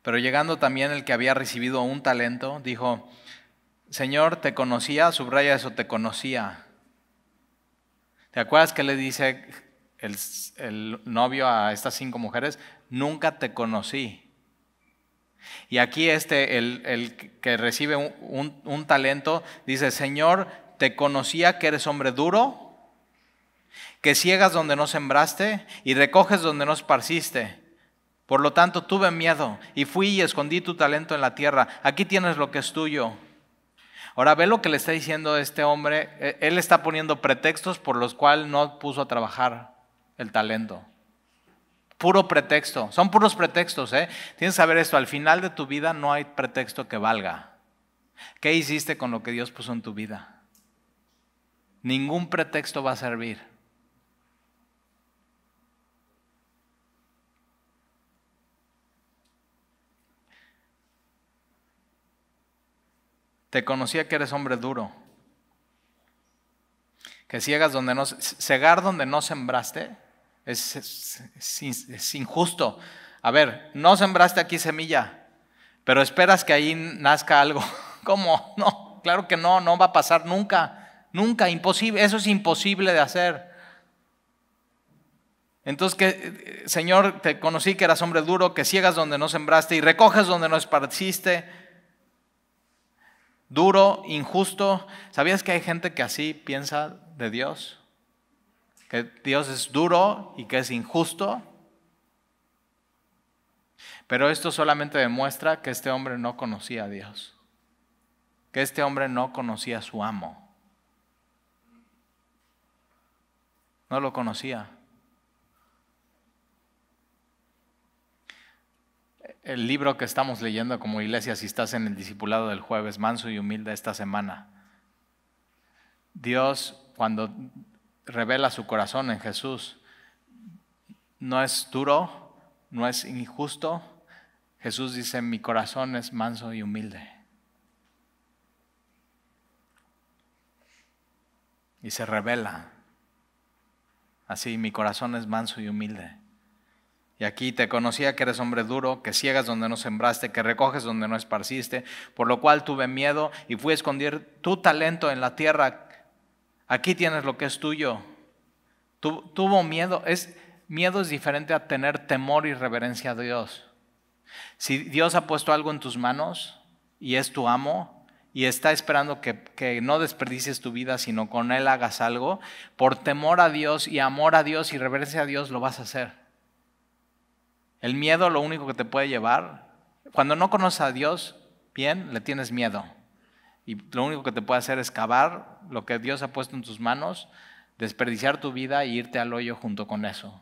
Pero llegando también el que había recibido 1 talento, dijo, Señor, te conocía, subraya eso, te conocía. ¿Te acuerdas que le dice el novio a estas 5 mujeres? Nunca te conocí. Y aquí el que recibe un talento dice, Señor, te conocía que eres hombre duro, que siegas donde no sembraste y recoges donde no esparciste. Por lo tanto, tuve miedo y fui y escondí tu talento en la tierra. Aquí tienes lo que es tuyo. Ahora ve lo que le está diciendo este hombre. Él está poniendo pretextos por los cuales no puso a trabajar el talento. Puro pretexto. Son puros pretextos, ¿eh? Tienes que saber esto. Al final de tu vida no hay pretexto que valga. ¿Qué hiciste con lo que Dios puso en tu vida? Ningún pretexto va a servir. Te conocía que eres hombre duro, que ciegas donde no, cegar donde no sembraste es injusto. A ver, no sembraste aquí semilla, pero esperas que ahí nazca algo. ¿Cómo? No, claro que no, no va a pasar nunca, nunca, imposible, eso es imposible de hacer. Entonces, que, Señor, te conocí que eras hombre duro, que ciegas donde no sembraste y recoges donde no esparciste. Duro, injusto. ¿Sabías que hay gente que así piensa de Dios? Que Dios es duro y que es injusto. Pero esto solamente demuestra que este hombre no conocía a Dios. Que este hombre no conocía a su amo. No lo conocía. El libro que estamos leyendo como iglesia, si estás en el discipulado del jueves, Manso y Humilde, esta semana. Dios, cuando revela su corazón en Jesús, no es duro, no es injusto. Jesús dice, mi corazón es manso y humilde. Y se revela. Así, mi corazón es manso y humilde. Y aquí te conocía que eres hombre duro, que siegas donde no sembraste, que recoges donde no esparciste, por lo cual tuve miedo y fui a esconder tu talento en la tierra. Aquí tienes lo que es tuyo. Tuvo miedo. Miedo es diferente a tener temor y reverencia a Dios. Si Dios ha puesto algo en tus manos y es tu amo y está esperando que no desperdicies tu vida, sino con Él hagas algo, por temor a Dios y amor a Dios y reverencia a Dios lo vas a hacer. El miedo lo único que te puede llevar, cuando no conoces a Dios bien, le tienes miedo. Y lo único que te puede hacer es cavar lo que Dios ha puesto en tus manos, desperdiciar tu vida e irte al hoyo junto con eso.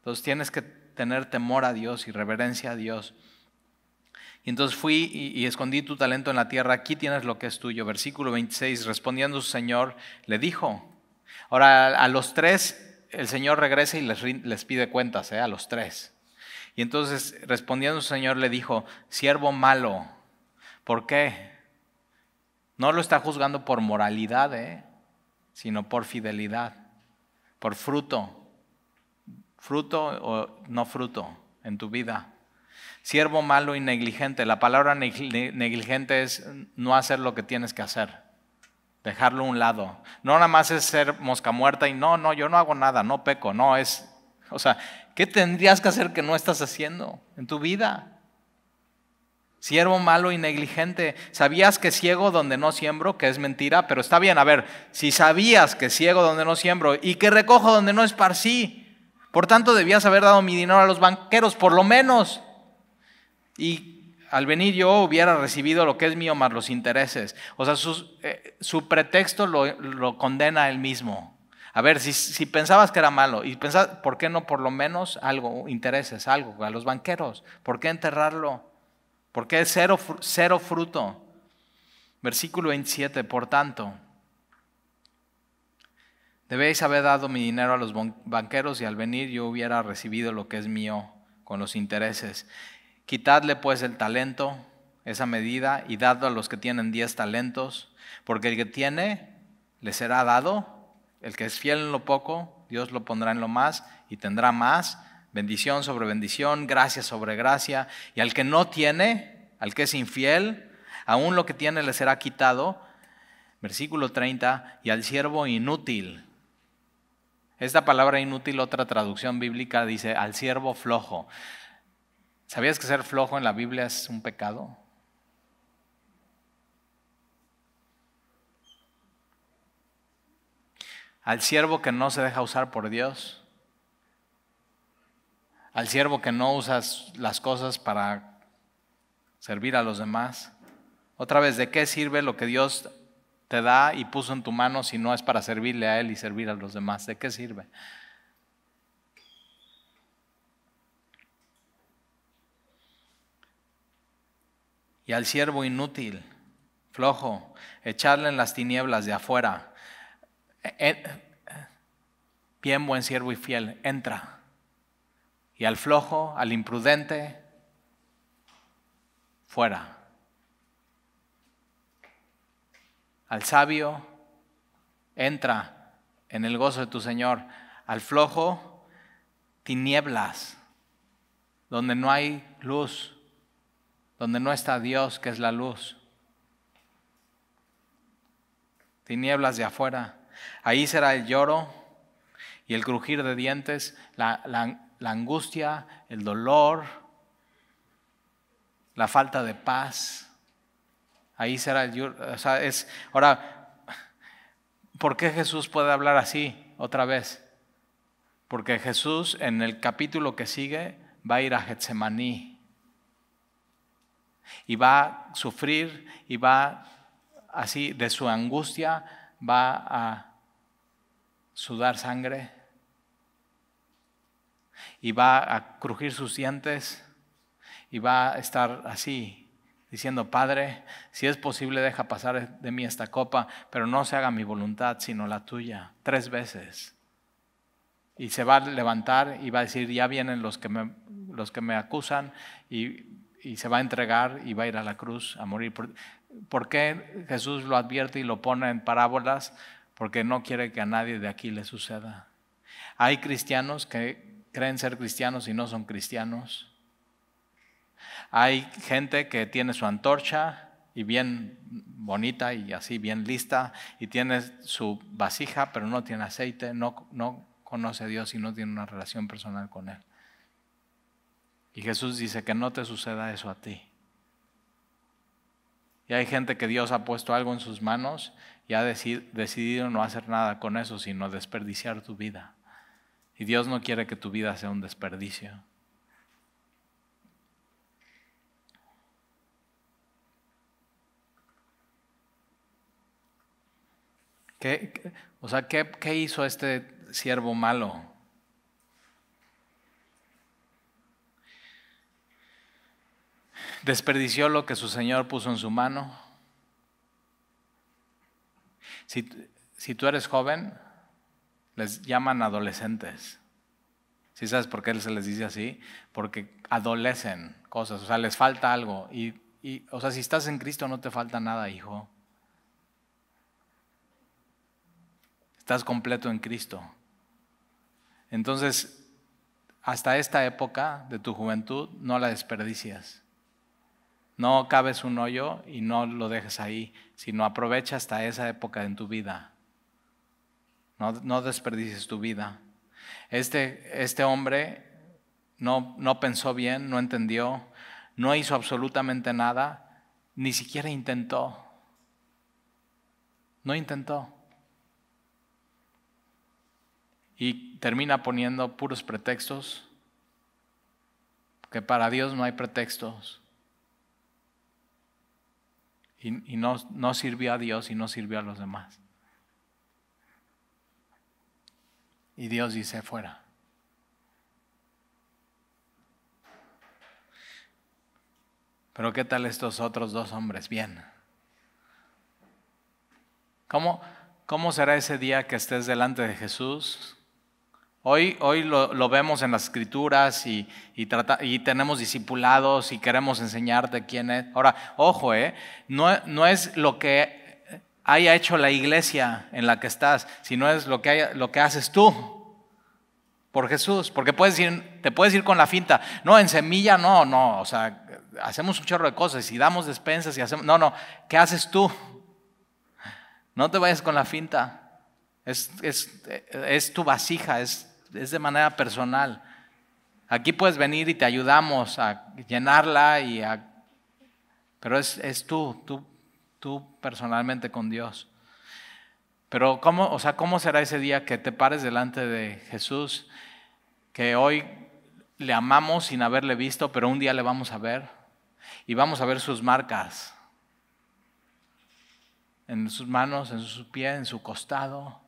Entonces tienes que tener temor a Dios y reverencia a Dios. Y entonces fui y escondí tu talento en la tierra, aquí tienes lo que es tuyo. Versículo 26, respondiendo su Señor, le dijo. Ahora a los 3... el Señor regresa y les pide cuentas, a los 3. Y entonces, respondiendo su Señor, le dijo, siervo malo. ¿Por qué? No lo está juzgando por moralidad, sino por fidelidad, por fruto. Fruto o no fruto en tu vida. Siervo malo y negligente. La palabra negligente es no hacer lo que tienes que hacer. Dejarlo a un lado. No nada más es ser mosca muerta y no, yo no hago nada, no peco. No es, o sea, ¿qué tendrías que hacer que no estás haciendo en tu vida? Siervo malo y negligente. ¿Sabías que ciego donde no siembro? Que es mentira, pero está bien. A ver, si sabías que ciego donde no siembro y que recojo donde no esparcí, por tanto debías haber dado mi dinero a los banqueros, por lo menos. Y al venir yo hubiera recibido lo que es mío más los intereses. O sea, su pretexto lo condena a él mismo. A ver, si pensabas que era malo, y pensabas, ¿por qué no por lo menos algo, intereses, algo, a los banqueros? ¿Por qué enterrarlo? ¿Por qué cero fruto? Versículo 27, por tanto, debéis haber dado mi dinero a los banqueros y al venir yo hubiera recibido lo que es mío con los intereses. Quitadle pues el talento, esa medida, y dadlo a los que tienen 10 talentos, porque el que tiene, le será dado, el que es fiel en lo poco, Dios lo pondrá en lo más y tendrá más, bendición sobre bendición, gracia sobre gracia, y al que no tiene, al que es infiel, aún lo que tiene le será quitado. Versículo 30, y al siervo inútil. Esta palabra inútil, otra traducción bíblica dice al siervo flojo. ¿Sabías que ser flojo en la Biblia es un pecado? Al siervo que no se deja usar por Dios. Al siervo que no usa las cosas para servir a los demás. Otra vez, ¿de qué sirve lo que Dios te da y puso en tu mano si no es para servirle a Él y servir a los demás? ¿De qué sirve? Y al siervo inútil, flojo, echarle en las tinieblas de afuera. Bien, buen siervo y fiel, entra. Y al flojo, al imprudente, fuera. Al sabio, entra en el gozo de tu Señor. Al flojo, tinieblas, donde no hay luz, donde no está Dios, que es la luz. Tinieblas de afuera. Ahí será el lloro y el crujir de dientes, la angustia, el dolor, la falta de paz. Ahí será el lloro. O sea, ahora, ¿por qué Jesús puede hablar así otra vez? Porque Jesús en el capítulo que sigue va a ir a Getsemaní y va a sufrir y va así de su angustia. Va a sudar sangre y va a crujir sus dientes y va a estar así diciendo: Padre, si es posible deja pasar de mí esta copa, pero no se haga mi voluntad sino la tuya. 3 veces. Y se va a levantar y va a decir: ya vienen los que me acusan, y se va a entregar y va a ir a la cruz a morir. ¿Por qué Jesús lo advierte y lo pone en parábolas? Porque no quiere que a nadie de aquí le suceda. Hay cristianos que creen ser cristianos y no son cristianos. Hay gente que tiene su antorcha y bien bonita y así bien lista, y tiene su vasija pero no tiene aceite, no conoce a Dios y no tiene una relación personal con Él. Y Jesús dice que no te suceda eso a ti. Y hay gente que Dios ha puesto algo en sus manos y ha decidido no hacer nada con eso, sino desperdiciar tu vida. Y Dios no quiere que tu vida sea un desperdicio. ¿Qué hizo este siervo malo? Desperdició lo que su Señor puso en su mano. Si tú eres joven, les llaman adolescentes. ¿Sí sabes por qué se les dice así? Porque adolecen cosas, o sea, les falta algo. O sea, si estás en Cristo no te falta nada, hijo. Estás completo en Cristo. Entonces, hasta esta época de tu juventud no la desperdicias. No cabes un hoyo y no lo dejes ahí, sino aprovecha hasta esa época en tu vida. No desperdicies tu vida. Este hombre no pensó bien, no entendió, no hizo absolutamente nada, ni siquiera intentó. No intentó. Y termina poniendo puros pretextos, que para Dios no hay pretextos. Y no sirvió a Dios y no sirvió a los demás. Y Dios dice: fuera. Pero ¿qué tal estos otros 2 hombres? Bien. ¿Cómo será ese día que estés delante de Jesús? Hoy lo vemos en las escrituras y tenemos discipulados y queremos enseñarte quién es. Ahora, ojo, no es lo que haya hecho la iglesia en la que estás, sino es lo que haces tú. por Jesús, porque puedes ir, te puedes ir con la finta. No, en semilla no, no, o sea, hacemos un chorro de cosas y damos despensas y hacemos, no, no, ¿qué haces tú? No te vayas con la finta, es tu vasija, es de manera personal. Aquí puedes venir y te ayudamos a llenarla, pero es tú personalmente con Dios. Pero ¿cómo, o sea, cómo será ese día que te pares delante de Jesús, que hoy le amamos sin haberle visto, pero un día le vamos a ver y vamos a ver sus marcas en sus manos, en sus pies, en su costado?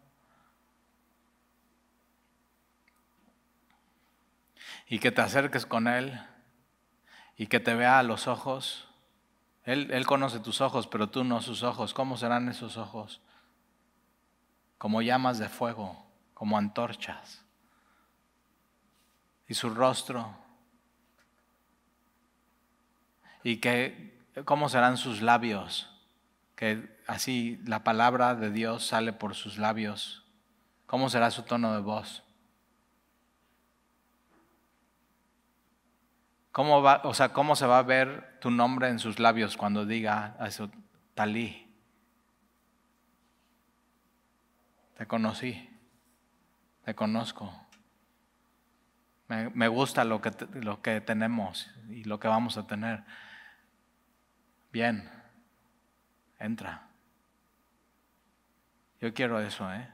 Y que te acerques con Él y que te vea a los ojos. Él conoce tus ojos, pero tú no sus ojos. ¿Cómo serán esos ojos? Como llamas de fuego, como antorchas. Y su rostro. Y que, ¿cómo serán sus labios? Que así la palabra de Dios sale por sus labios. ¿Cómo será su tono de voz? ¿Cómo se va a ver tu nombre en sus labios cuando diga eso, Talí? Te conocí, te conozco. Me gusta lo que tenemos y lo que vamos a tener. Bien, entra. Yo quiero eso, ¿eh?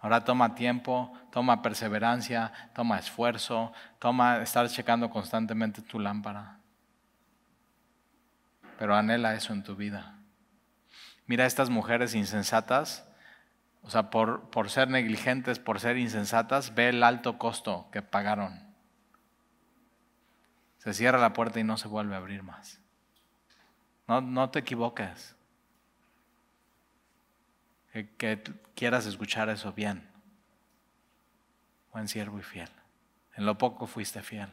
Ahora toma tiempo, toma perseverancia, toma esfuerzo, toma estar checando constantemente tu lámpara. Pero anhela eso en tu vida. Mira estas mujeres insensatas, o sea, por ser negligentes, por ser insensatas, ve el alto costo que pagaron. Se cierra la puerta y no se vuelve a abrir más. No te equivoques. Que quieras escuchar eso bien. Buen siervo y fiel. En lo poco fuiste fiel.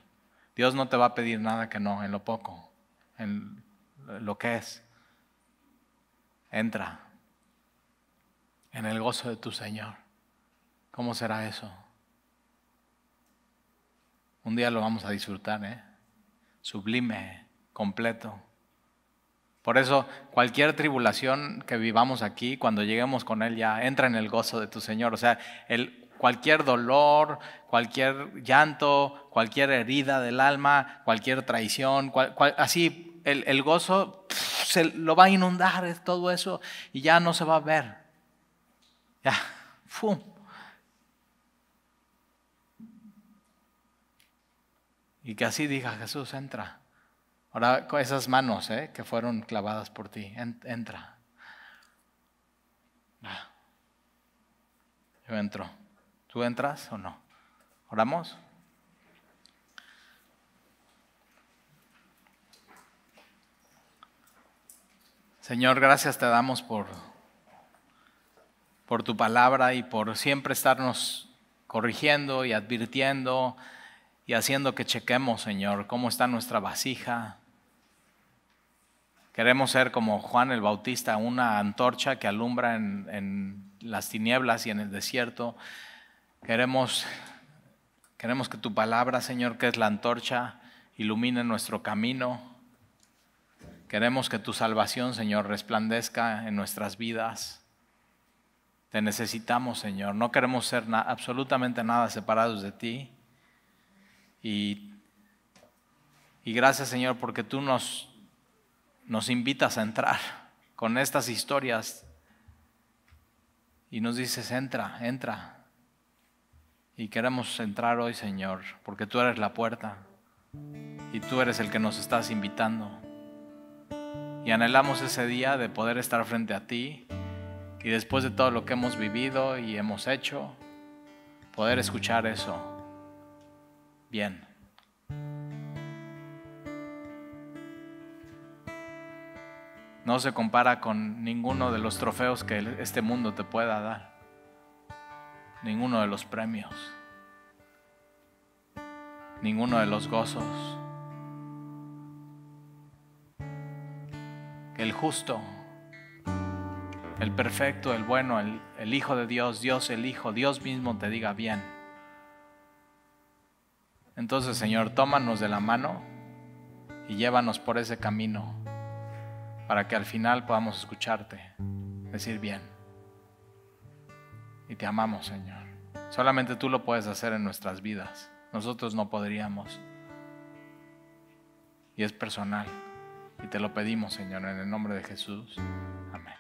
Dios no te va a pedir nada que no, en lo poco, en lo que es. Entra en el gozo de tu Señor. ¿Cómo será eso? Un día lo vamos a disfrutar, ¿eh? Sublime, completo. Por eso, cualquier tribulación que vivamos aquí, cuando lleguemos con Él ya entra en el gozo de tu Señor. O sea, cualquier dolor, cualquier llanto, cualquier herida del alma, cualquier traición, así el gozo se lo va a inundar todo eso y ya no se va a ver. Ya, ¡fum! Y que así diga Jesús, entra. Ahora con esas manos que fueron clavadas por ti, entra. Yo entro. ¿Tú entras o no? ¿Oramos? Señor, gracias te damos por tu palabra y por siempre estarnos corrigiendo y advirtiendo y haciendo que chequemos, Señor, cómo está nuestra vasija. Queremos ser como Juan el Bautista, una antorcha que alumbra en las tinieblas y en el desierto. Queremos que tu palabra, Señor, que es la antorcha, ilumine nuestro camino. Queremos que tu salvación, Señor, resplandezca en nuestras vidas. Te necesitamos, Señor. No queremos ser absolutamente nada separados de ti. Y gracias, Señor, porque tú nos invitas a entrar con estas historias y nos dices, entra, entra. Y queremos entrar hoy, Señor, porque tú eres la puerta y tú eres el que nos estás invitando. Y anhelamos ese día de poder estar frente a ti y después de todo lo que hemos vivido y hemos hecho, poder escuchar eso. Bien. No se compara con ninguno de los trofeos que este mundo te pueda dar. Ninguno de los premios. Ninguno de los gozos. El justo, el perfecto, el bueno, el Hijo de Dios, Dios el Hijo, Dios mismo te diga bien. Entonces, Señor, tómanos de la mano y llévanos por ese camino para que al final podamos escucharte, decir bien. Y te amamos, Señor. Solamente tú lo puedes hacer en nuestras vidas. Nosotros no podríamos. Y es personal. Y te lo pedimos, Señor, en el nombre de Jesús. Amén.